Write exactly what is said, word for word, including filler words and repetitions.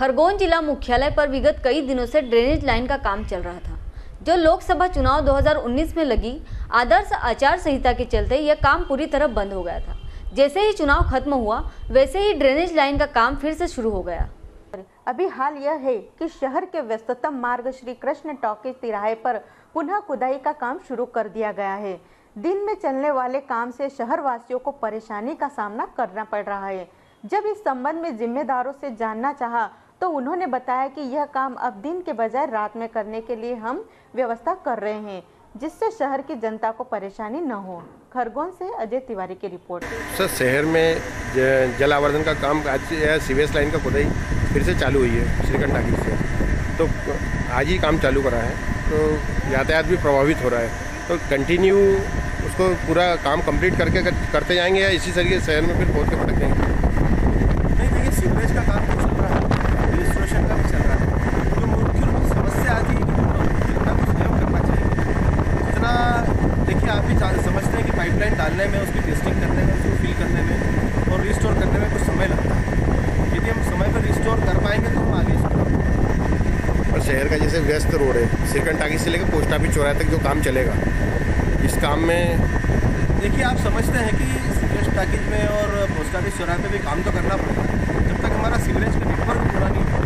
खरगोन जिला मुख्यालय पर विगत कई दिनों से ड्रेनेज लाइन का काम चल रहा था, जो लोकसभा चुनाव दो हज़ार उन्नीस में लगी आदर्श आचार संहिता के चलते यह काम पूरी तरह बंद हो गया था। जैसे ही चुनाव खत्म हुआ वैसे ही ड्रेनेज लाइन का काम फिर से शुरू हो गया। अभी हाल यह है कि शहर के व्यस्ततम मार्ग श्री कृष्ण टॉकीज तिराहे पर पुनः खुदाई का काम शुरू कर दिया गया है। दिन में चलने वाले काम से शहरवासियों को परेशानी का सामना करना पड़ रहा है। जब इस संबंध में जिम्मेदारों से जानना चाहा तो उन्होंने बताया कि यह काम अब दिन के बजाय रात में करने के लिए हम व्यवस्था कर रहे हैं, जिससे शहर की जनता को परेशानी न हो। खरगोन से अजय तिवारी की रिपोर्ट। सर, शहर में जल आवर्धन का काम आज सीवेज लाइन का खुदाई फिर से चालू हुई है सिरकंट टांगी से, तो आज ही काम चालू करा है, तो यातायात भी प्रभावित हो रहा है। तो कंटिन्यू उसको पूरा काम कंप्लीट करके कर, करते जाएंगे या इसी तरीके से शहर में फिर पहुँच के भटक जाएंगे। नहीं, देखिए सीवरेज का काम चल रहा है, रजिस्ट्रेशन का भी चल रहा है, जो मुख्य रूप से समस्या आती है जितना कुछ नियम करना चाहिए। जितना देखिए आप भी समझते हैं कि पाइपलाइन डालने में, उसकी टेस्टिंग करने में, उसको फिल करने में और रिस्टोर करने में कुछ समय लगता है। यदि हम समय पर रिस्टोर कर पाएंगे तो हम आगे। और शहर का जैसे व्यस्त रोड है, सिरकंट टांगी से लेकर पोस्टाबी चोराएं तक जो काम चलेगा, इस काम में देखिए आप समझते हैं कि सिरकंट टांगी में और पोस्टाबी चौराहे पे भी काम तो करना पड़ेगा। जब तक हमारा सीवरेज का नेटवर्क पूरा नहीं